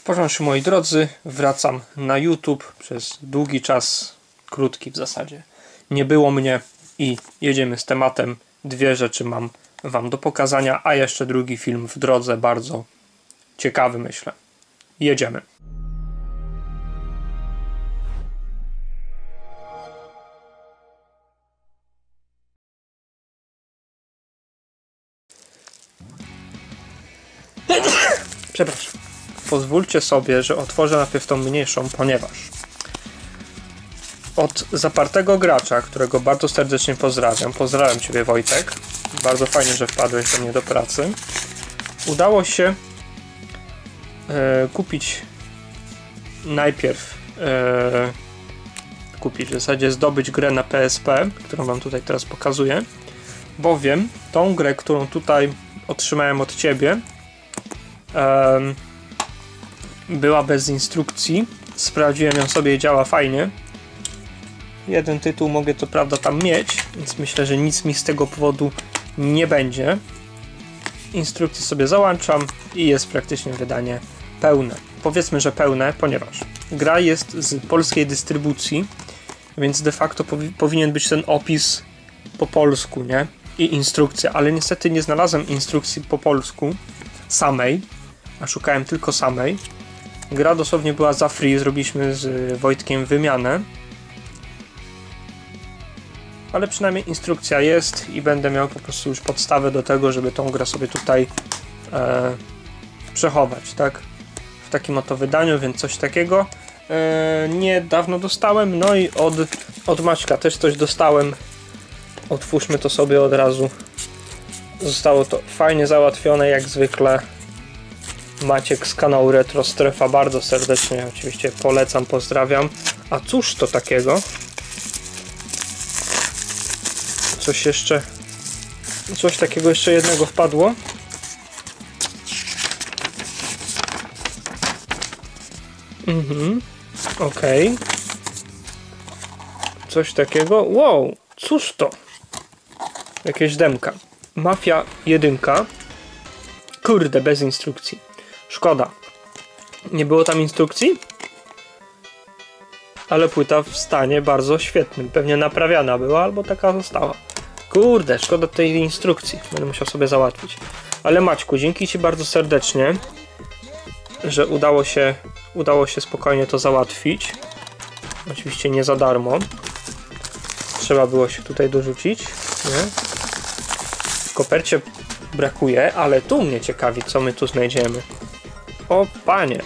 W porządku, moi drodzy, wracam na YouTube. Przez długi czas, krótki w zasadzie, nie było mnie i jedziemy z tematem. Dwie rzeczy mam wam do pokazania, a jeszcze drugi film w drodze, bardzo ciekawy, myślę. Jedziemy. Przepraszam. Pozwólcie sobie, że otworzę najpierw tą mniejszą, ponieważ od zapartego gracza, którego bardzo serdecznie pozdrawiam. Pozdrawiam Ciebie, Wojtek. Bardzo fajnie, że wpadłeś do mnie do pracy. Udało się kupić najpierw w zasadzie zdobyć grę na PSP, którą Wam tutaj teraz pokazuję, bowiem tą grę, którą tutaj otrzymałem od Ciebie, była bez instrukcji. Sprawdziłem ją sobie i działa fajnie. Jeden tytuł mogę to prawda tam mieć, więc myślę, że nic mi z tego powodu nie będzie. Instrukcję sobie załączam i jest praktycznie wydanie pełne. Powiedzmy, że pełne, ponieważ gra jest z polskiej dystrybucji, więc de facto powinien być ten opis po polsku, nie? I instrukcja, ale niestety nie znalazłem instrukcji po polsku samej, a szukałem tylko samej. Gra dosłownie była za free, zrobiliśmy z Wojtkiem wymianę. Ale przynajmniej instrukcja jest i będę miał po prostu już podstawę do tego, żeby tą grę sobie tutaj przechować, tak? W takim oto wydaniu, więc coś takiego niedawno dostałem. No i od Maćka też coś dostałem. Otwórzmy to sobie od razu. Zostało to fajnie załatwione, jak zwykle. Maciek z kanału Retro Strefa, bardzo serdecznie oczywiście polecam, pozdrawiam. A cóż to takiego? Coś takiego jeszcze jednego wpadło. Okej. Coś takiego. Wow, cóż to? Jakieś demka. Mafia 1. Kurde, bez instrukcji. Szkoda. Nie było tam instrukcji? Ale płyta w stanie bardzo świetnym. Pewnie naprawiana była albo taka została. Kurde, szkoda tej instrukcji. Będę musiał sobie załatwić. Ale Maćku, dzięki Ci bardzo serdecznie, że udało się spokojnie to załatwić. Oczywiście nie za darmo. Trzeba było się tutaj dorzucić. Nie? W kopercie brakuje, ale tu mnie ciekawi, co my tu znajdziemy. O panie!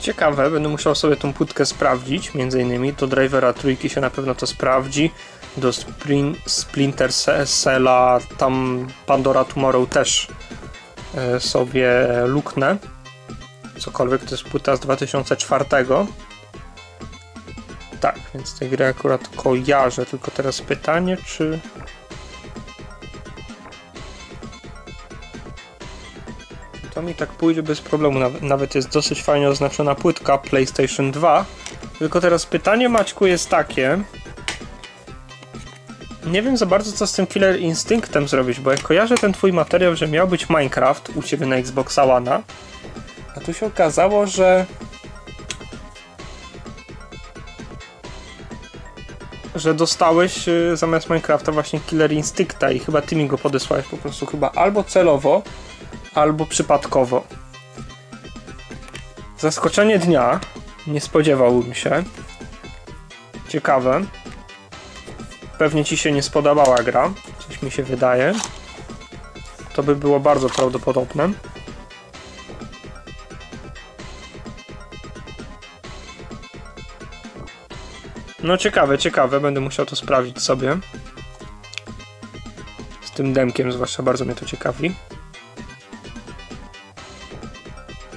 Ciekawe, będę musiał sobie tą płytkę sprawdzić, między innymi do drivera trójki się na pewno to sprawdzi, do Splinter Cell'a tam Pandora Tomorrow też sobie luknę, cokolwiek, to jest płyta z 2004, tak, więc tę grę akurat kojarzę, tylko teraz pytanie, czy... To mi tak pójdzie bez problemu, nawet jest dosyć fajnie oznaczona płytka PlayStation 2. Tylko teraz pytanie, Maćku, jest takie. Nie wiem za bardzo, co z tym Killer Instinctem zrobić, bo jak kojarzę ten twój materiał, że miał być Minecraft u ciebie na Xboxa One'a, a tu się okazało, że dostałeś zamiast Minecrafta właśnie Killer Instincta i chyba ty mi go podesłałeś po prostu chyba albo celowo, albo przypadkowo. Zaskoczenie dnia. Nie spodziewałbym się. Ciekawe. Pewnie Ci się nie spodobała gra. Coś mi się wydaje. To by było bardzo prawdopodobne. No ciekawe, ciekawe. Będę musiał to sprawdzić sobie. Z tym demkiem zwłaszcza bardzo mnie to ciekawi.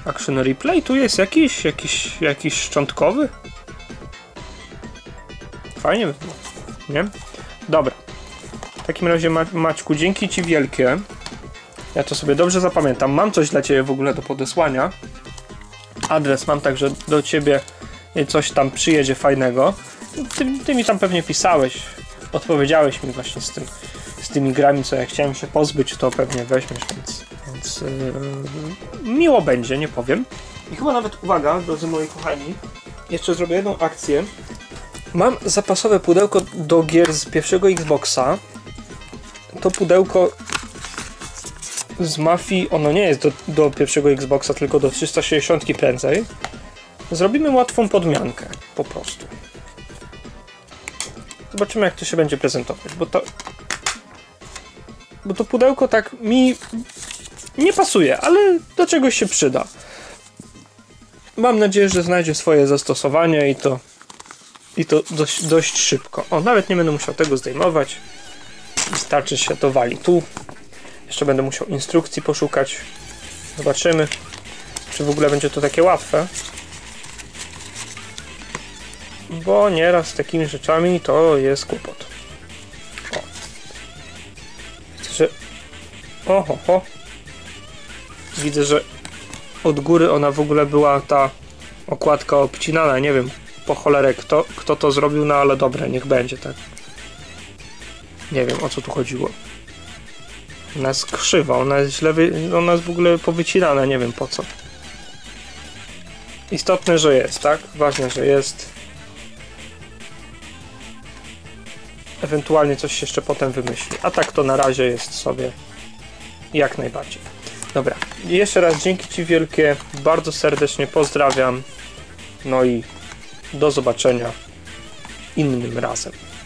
Action Replay? Tu jest jakiś szczątkowy? Fajnie by było, nie? Dobra. W takim razie Maćku, dzięki Ci wielkie Ja to sobie dobrze zapamiętam. Mam coś dla ciebie w ogóle do podesłania. Adres mam, także do ciebie coś tam przyjedzie fajnego. Ty mi tam pewnie pisałeś. Odpowiedziałeś mi właśnie z tymi grami, co ja chciałem się pozbyć, to pewnie weźmiesz, więc miło będzie, nie powiem. I chyba nawet, uwaga, drodzy moi kochani, jeszcze zrobię jedną akcję. Mam zapasowe pudełko do gier z pierwszego Xboxa. To pudełko z Mafii, ono nie jest do pierwszego Xboxa, tylko do 360 prędzej. Zrobimy łatwą podmiankę, po prostu. Zobaczymy, jak to się będzie prezentować, bo to pudełko tak mi nie pasuje, ale do czegoś się przyda. Mam nadzieję, że znajdzie swoje zastosowanie i to dość szybko. O, nawet nie będę musiał tego zdejmować. Wystarczy, się to wali tu. Jeszcze będę musiał instrukcji poszukać. Zobaczymy, czy w ogóle będzie to takie łatwe. Bo nieraz z takimi rzeczami to jest kłopot. O. Widzę, że... Oho. Widzę, że od góry ona w ogóle była ta okładka obcinana. Nie wiem po cholerę kto to zrobił, no ale dobre, niech będzie, tak. Nie wiem, o co tu chodziło. Ona jest krzywa, ona jest źle, ona jest w ogóle powycinana, nie wiem po co. Istotne, że jest, tak? Ważne, że jest. Ewentualnie coś się jeszcze potem wymyśli. A tak to na razie jest sobie jak najbardziej. Dobra, jeszcze raz dzięki ci wielkie, bardzo serdecznie pozdrawiam. No i do zobaczenia innym razem.